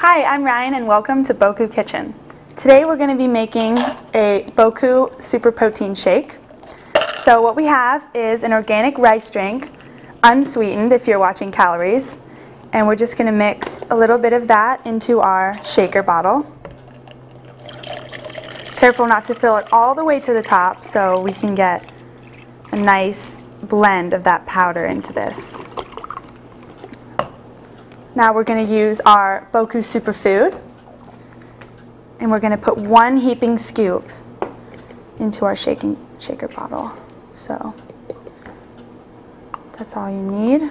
Hi, I'm Ryan and welcome to Boku Kitchen. Today we're going to be making a Boku Super Protein shake. So what we have is an organic rice drink, unsweetened if you're watching calories, and we're just going to mix a little bit of that into our shaker bottle. Careful not to fill it all the way to the top so we can get a nice blend of that powder into this. Now we're going to use our Boku Superfood, and we're going to put one heaping scoop into our shaker bottle. So that's all you need.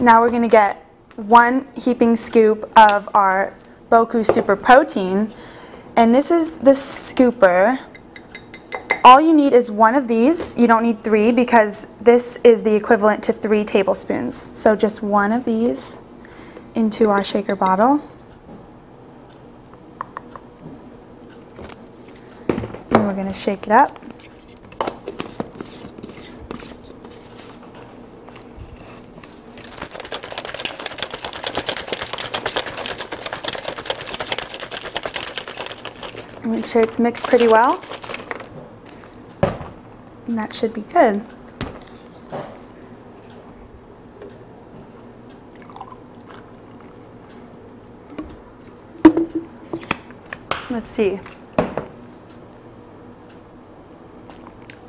Now we're going to get one heaping scoop of our Boku Super Protein, and this is the scooper. All you need is one of these. You don't need three because this is the equivalent to 3 tablespoons. So just one of these into our shaker bottle. And we're going to shake it up. Make sure it's mixed pretty well. And that should be good. Let's see.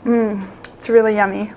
It's really yummy.